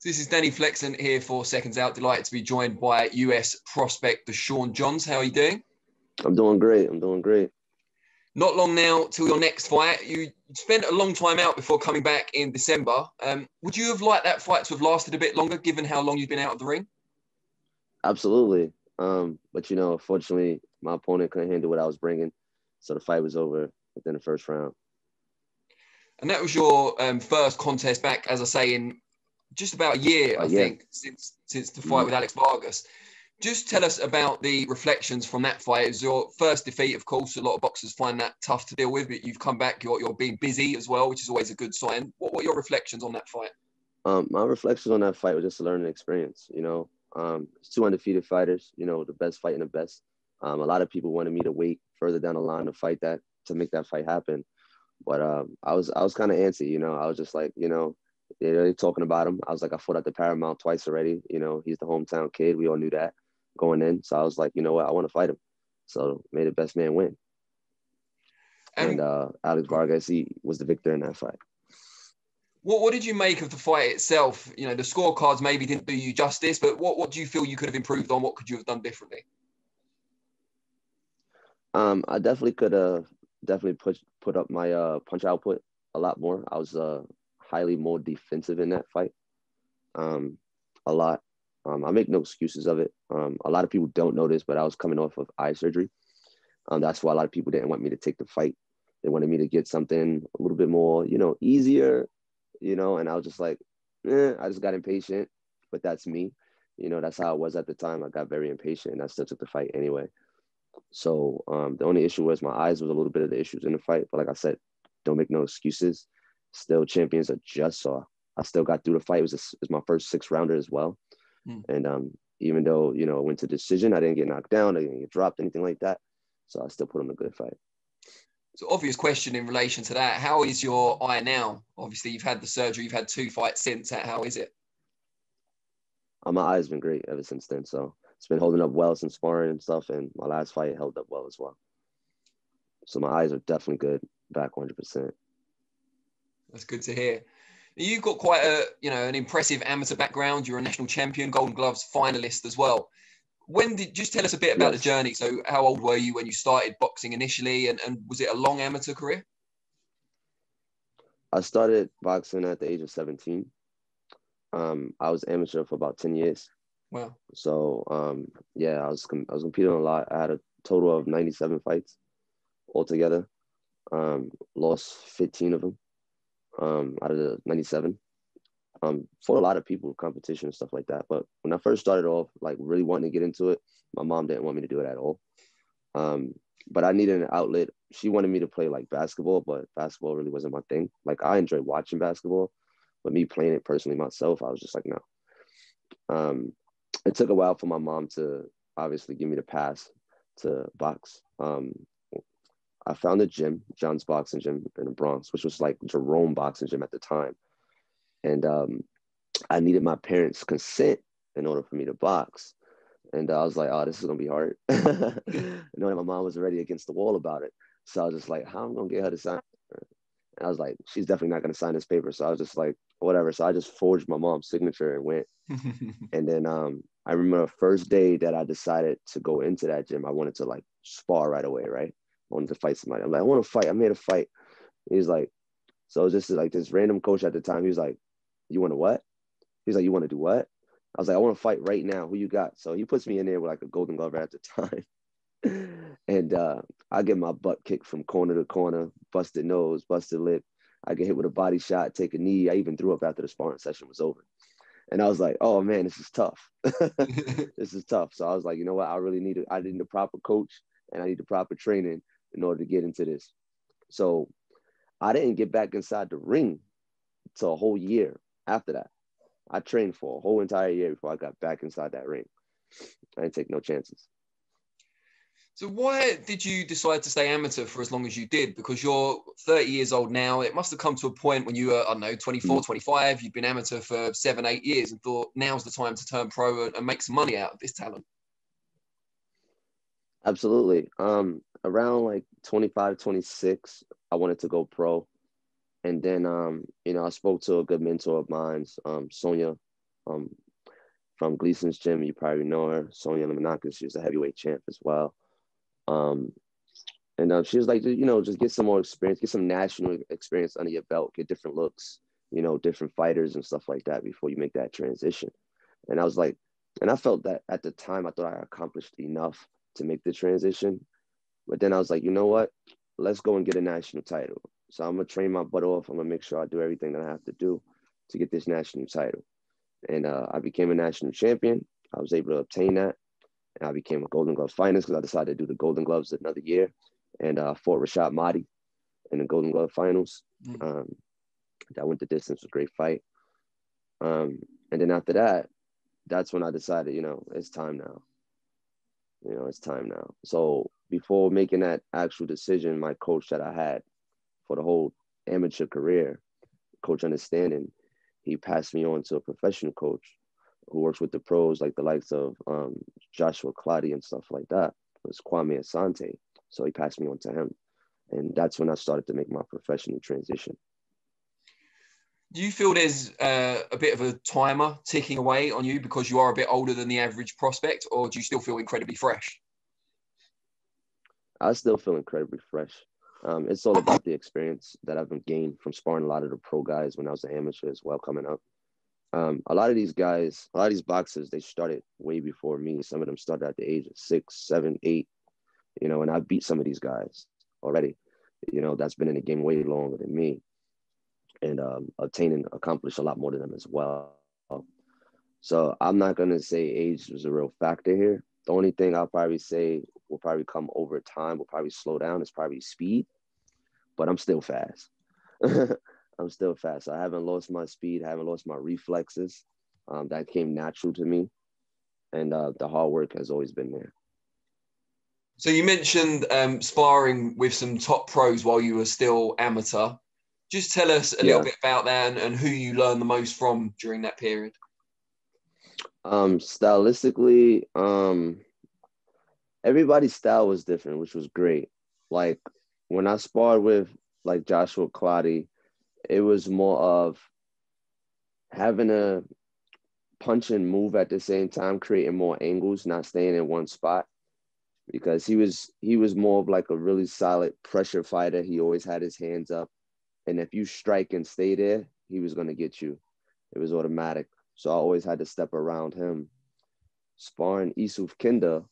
So this is Danny Flexen here for Seconds Out. Delighted to be joined by US prospect Dashaun Johns. How are you doing? I'm doing great. I'm doing great. Not long now till your next fight. You spent a long time out before coming back in December. Would you have liked that fight to have lasted a bit longer, given how long you've been out of the ring? Absolutely. But, you know, unfortunately, my opponent couldn't handle what I was bringing. So the fight was over within the first round. And that was your first contest back, as I say, in just about a year, I think, since the fight with Alex Vargas. Just tell us about the reflections from that fight. It was your first defeat, of course. A lot of boxers find that tough to deal with, but you've come back. You're being busy as well, which is always a good sign. What were your reflections on that fight? My reflections on that fight was just a learning experience, you know. It's two undefeated fighters, you know, the best fighting the best. A lot of people wanted me to wait further down the line to fight that, to make that fight happen. But I was kind of antsy, you know. I was just like, you know, they're talking about him. I was like, I fought at the Paramount twice already. You know, he's the hometown kid. We all knew that going in. So I was like, you know what? I want to fight him. So may the best man win. And Alex Vargas, he was the victor in that fight. What did you make of the fight itself? You know, the scorecards maybe didn't do you justice, but what do you feel you could have improved on? What could you have done differently? I definitely could have put up my punch output a lot more. I was highly more defensive in that fight, a lot. I make no excuses of it. A lot of people don't know this, but I was coming off of eye surgery. That's why a lot of people didn't want me to take the fight. They wanted me to get something a little bit more, you know, easier, you know, and I was just like, I just got impatient, but that's me. You know, that's how I was at the time. I got very impatient and I still took the fight anyway. So the only issue was my eyes was a little bit of the issues in the fight. But like I said, don't make no excuses. Still champions are just, so I still got through the fight. It was my first six-rounder as well. And even though, you know, I went to decision, I didn't get knocked down, I didn't get dropped, anything like that. So I still put on a good fight. So obvious question in relation to that. How is your eye now? Obviously, you've had the surgery. You've had two fights since. How is it? My eye has been great ever since then. So it's been holding up well since sparring and stuff. And my last fight held up well as well. So my eyes are definitely good, back 100%. That's good to hear. You've got quite a, you know, an impressive amateur background. You're a national champion, Golden Gloves finalist as well. Just tell us a bit about the journey. So how old were you when you started boxing initially? And was it a long amateur career? I started boxing at the age of 17. I was amateur for about 10 years. Wow. So, yeah, I was competing a lot. I had a total of 97 fights altogether. Lost 15 of them. Out of the 97, for a lot of people, competition and stuff like that. But when I first started off, like really wanting to get into it, my mom didn't want me to do it at all. But I needed an outlet. She wanted me to play like basketball, but basketball really wasn't my thing. Like I enjoy watching basketball, but me playing it personally myself, I was just like, no. It took a while for my mom to obviously give me the pass to box. I found a gym, John's Boxing Gym in the Bronx, which was like Jerome Boxing Gym at the time. And I needed my parents' consent in order for me to box. And I was like, oh, this is going to be hard. Knowing my mom was already against the wall about it. So I was just like, how am I going to get her to sign? And I was like, she's definitely not going to sign this paper. So I was just like, whatever. So I just forged my mom's signature and went. And then I remember the first day that I decided to go into that gym, I wanted to like spar right away, right? I wanted to fight somebody. I'm like, I want to fight. I'm here to fight. He's like, so it was just like this random coach at the time. He was like, you want to what? He's like, you want to do what? I was like, I want to fight right now. Who you got? So he puts me in there with like a Golden Glover at the time. And I get my butt kicked from corner to corner, busted nose, busted lip. I get hit with a body shot, take a knee. I even threw up after the sparring session was over. And I was like, oh man, this is tough. This is tough. So I was like, you know what? I need a proper coach and I need the proper training in order to get into this. So I didn't get back inside the ring till a whole year after that. I trained for a whole entire year before I got back inside that ring. I didn't take no chances. So why did you decide to stay amateur for as long as you did? Because you're 30 years old now. It must have come to a point when you were, I don't know, 24, 25. You've been amateur for 7, 8 years and thought now's the time to turn pro and make some money out of this talent. Absolutely. Around like 25, 26, I wanted to go pro. And then, you know, I spoke to a good mentor of mine, Sonia from Gleason's Gym. You probably know her, Sonia Lamanaka. She was a heavyweight champ as well. And she was like, you know, just get some more experience, get some national experience under your belt, get different looks, you know, different fighters and stuff like that before you make that transition. And I was like, and I felt that at the time, I thought I accomplished enough to make the transition. But then I was like, you know what? Let's go and get a national title. So I'm going to train my butt off. I'm going to make sure I do everything that I have to do to get this national title. And I became a national champion. I was able to obtain that. And I became a Golden Glove finalist because I decided to do the Golden Gloves another year. And I fought Rashad Mahdi in the Golden Glove finals. That went the distance, was a great fight. And then after that, that's when I decided, you know, it's time now. You know, it's time now. So before making that actual decision, my coach that I had for the whole amateur career, Coach Understanding, he passed me on to a professional coach who works with the pros, like the likes of Joshua Clottey and stuff like that. It was Kwame Asante. So he passed me on to him. And that's when I started to make my professional transition. Do you feel there's a bit of a timer ticking away on you because you are a bit older than the average prospect, or do you still feel incredibly fresh? I still feel incredibly fresh. It's all about the experience that I've been gained from sparring a lot of the pro guys when I was an amateur as well coming up. A lot of these guys, a lot of these boxers, they started way before me. Some of them started at the age of 6, 7, 8, you know, and I beat some of these guys already, you know, that's been in the game way longer than me. And obtain and accomplish a lot more to them as well. So I'm not going to say age was a real factor here. The only thing I'll probably say will probably come over time, will probably slow down, is probably speed. But I'm still fast. I'm still fast. I haven't lost my speed. I haven't lost my reflexes. That came natural to me. And the hard work has always been there. So you mentioned sparring with some top pros while you were still amateur. Just tell us a little bit about that and who you learned the most from during that period. Stylistically, everybody's style was different, which was great. Like when I sparred with like Joshua Clottey, it was more of having a punch and move at the same time, creating more angles, not staying in one spot. Because he was more of like a really solid pressure fighter. He always had his hands up. And if you strike and stay there, he was going to get you. It was automatic. So I always had to step around him. Sparring Issouf Kinda,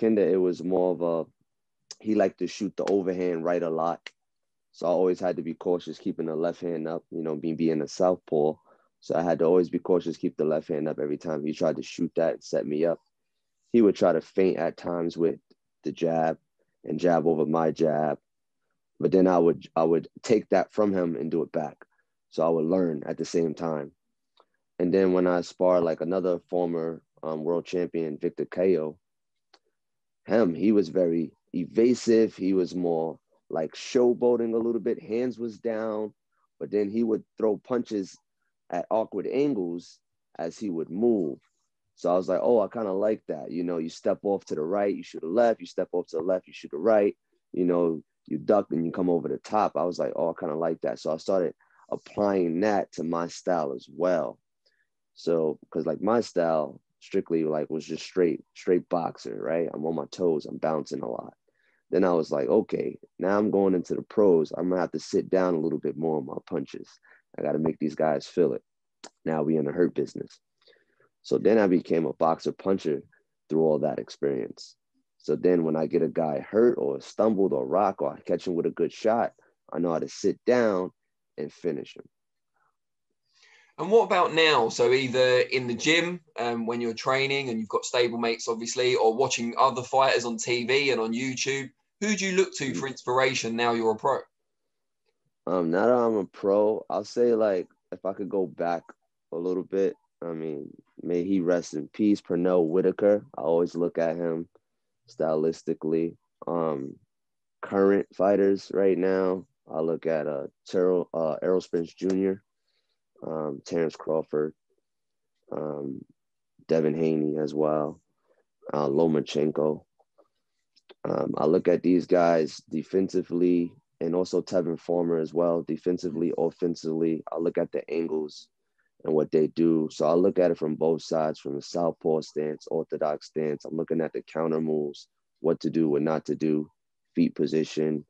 it was more of a, he liked to shoot the overhand right a lot. So I always had to be cautious, keeping the left hand up, you know, being a southpaw. So I had to always be cautious, keep the left hand up every time he tried to shoot that and set me up. He would try to feint at times with the jab and jab over my jab. But then I would take that from him and do it back. So I would learn at the same time. And then when I sparred like another former world champion, Victor Cayo, he was very evasive. He was more like showboating a little bit. Hands was down, but then he would throw punches at awkward angles as he would move. So I was like, oh, I kind of like that. You know, you step off to the right, you shoot the left. You step off to the left, you shoot the right. You know, you duck and you come over the top. I was like, oh, I kind of like that. So I started applying that to my style as well. So, because like my style strictly like was just straight boxer, right? I'm on my toes. I'm bouncing a lot. Then I was like, okay, now I'm going into the pros. I'm going to have to sit down a little bit more on my punches. I got to make these guys feel it. Now we in the hurt business. So then I became a boxer puncher through all that experience. So then when I get a guy hurt or stumbled or rock or I catch him with a good shot, I know how to sit down and finish him. And what about now? So either in the gym when you're training and you've got stable mates, obviously, or watching other fighters on TV and on YouTube, who do you look to for inspiration now you're a pro? Now that I'm a pro, I'll say like if I could go back a little bit, I mean, may he rest in peace, Pernell Whitaker. I always look at him. Stylistically, current fighters right now, I look at Errol Spence Jr., Terrence Crawford, Devin Haney as well, Lomachenko. I look at these guys defensively and also Tevin Farmer as well, defensively, offensively. I look at the angles and what they do. So I look at it from both sides, from the southpaw stance, orthodox stance. I'm looking at the counter moves, what to do, what not to do, feet position,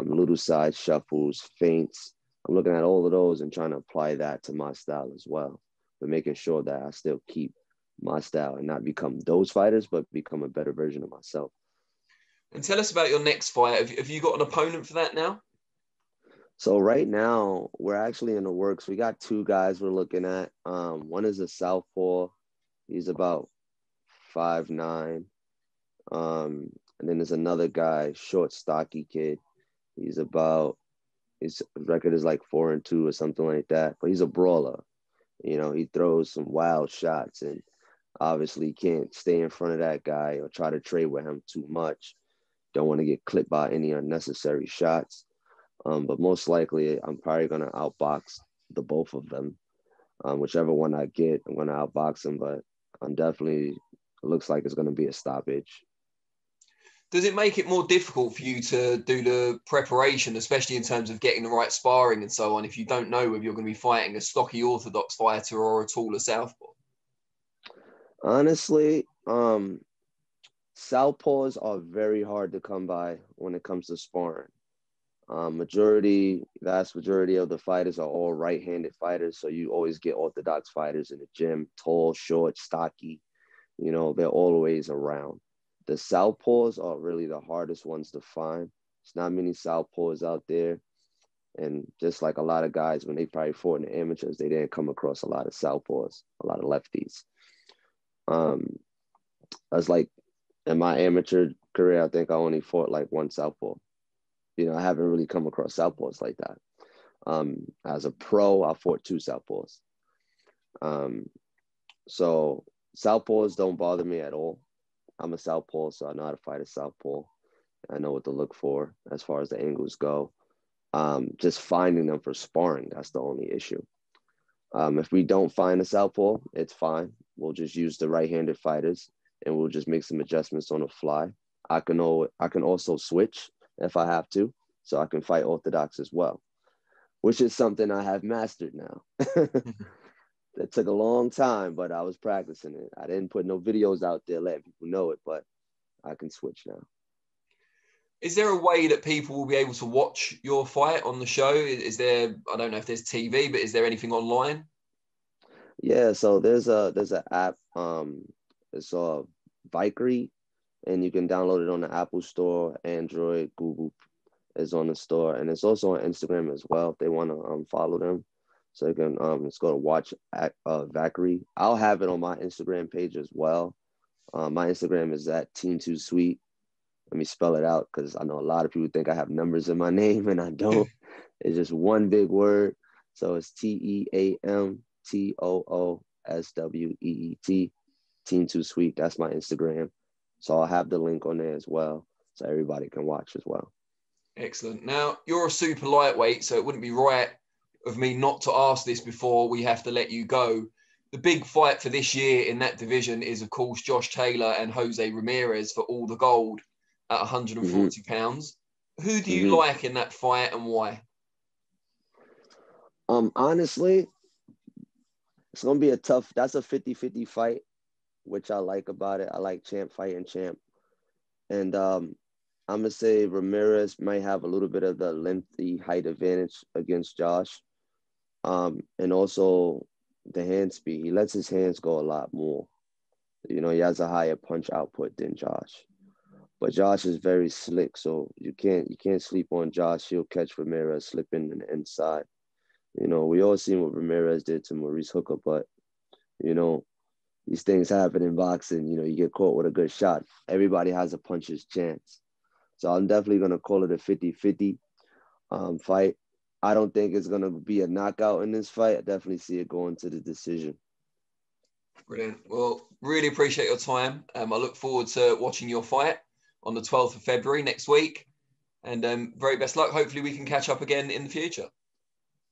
little side shuffles, feints. I'm looking at all of those and trying to apply that to my style as well, but making sure that I still keep my style and not become those fighters, but become a better version of myself. And tell us about your next fight. Have you got an opponent for that now? So right now, we're actually in the works. We got two guys we're looking at. One is a southpaw. He's about 5'9". And then there's another guy, short, stocky kid. He's about, his record is like 4-2 or something like that. But he's a brawler. You know, he throws some wild shots and obviously can't stay in front of that guy or try to trade with him too much. Don't want to get clipped by any unnecessary shots. But most likely, I'm probably going to outbox the both of them. Whichever one I get, I'm going to outbox them. But I'm definitely, it looks like it's going to be a stoppage. Does it make it more difficult for you to do the preparation, especially in terms of getting the right sparring and so on, if you don't know whether you're going to be fighting a stocky orthodox fighter or a taller southpaw? Honestly, southpaws are very hard to come by when it comes to sparring. Vast majority of the fighters are all right-handed fighters, so you always get orthodox fighters in the gym, tall, short, stocky. You know, they're always around. The southpaws are really the hardest ones to find. There's not many southpaws out there, and just like a lot of guys, when they probably fought in the amateurs, they didn't come across a lot of southpaws, a lot of lefties. I was like, in my amateur career, I think I only fought like one southpaw. You know, I haven't really come across southpaws like that. As a pro, I fought two southpaws. So southpaws don't bother me at all. I'm a southpaw, so I know how to fight a southpaw. I know what to look for as far as the angles go. Just finding them for sparring, that's the only issue. If we don't find a southpaw, it's fine. We'll just use the right-handed fighters, and we'll just make some adjustments on the fly. I can also switch if I have to, so I can fight orthodox as well, which is something I have mastered now. That took a long time, but I was practicing it. I didn't put no videos out there letting people know it, but I can switch now. Is there a way that people will be able to watch your fight on the show? Is there, I don't know if there's TV, but is there anything online? Yeah, so there's an app. It's Vikery, and you can download it on the Apple Store, Android, Google is on the store, and it's also on Instagram as well if they want to follow them. So you can let's go to watch Vikery. I'll have it on my Instagram page as well. My Instagram is at team2sweet. Let me spell it out because I know a lot of people think I have numbers in my name, and I don't. It's just one big word. So it's TEAM TOOSWEET, team2sweet. That's my Instagram. So I'll have the link on there as well, so everybody can watch as well. Excellent. Now, you're a super lightweight, so it wouldn't be right of me not to ask this before we have to let you go. The big fight for this year in that division is, of course, Josh Taylor and Jose Ramirez for all the gold at 140 pounds. Who do you like in that fight and why? Honestly, it's going to be a tough, that's a 50-50 fight, which I like about it. I like champ fighting champ. And I'm going to say Ramirez might have a little bit of the lengthy height advantage against Josh. And also the hand speed. He lets his hands go a lot more. You know, he has a higher punch output than Josh. But Josh is very slick, so you can't sleep on Josh. He'll catch Ramirez slipping on the inside. You know, we all seen what Ramirez did to Maurice Hooker, but, you know, these things happen in boxing. You know, you get caught with a good shot. Everybody has a puncher's chance. So I'm definitely going to call it a 50-50 fight. I don't think it's going to be a knockout in this fight. I definitely see it going to the decision. Brilliant. Well, really appreciate your time. I look forward to watching your fight on the 12th of February next week. And very best luck. Hopefully we can catch up again in the future.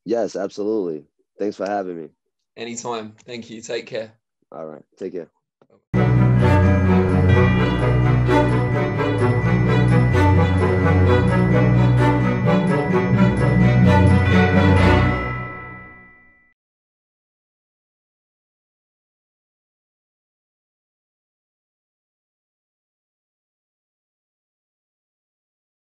Yes, absolutely. Thanks for having me. Anytime. Thank you. Take care. All right. Take care.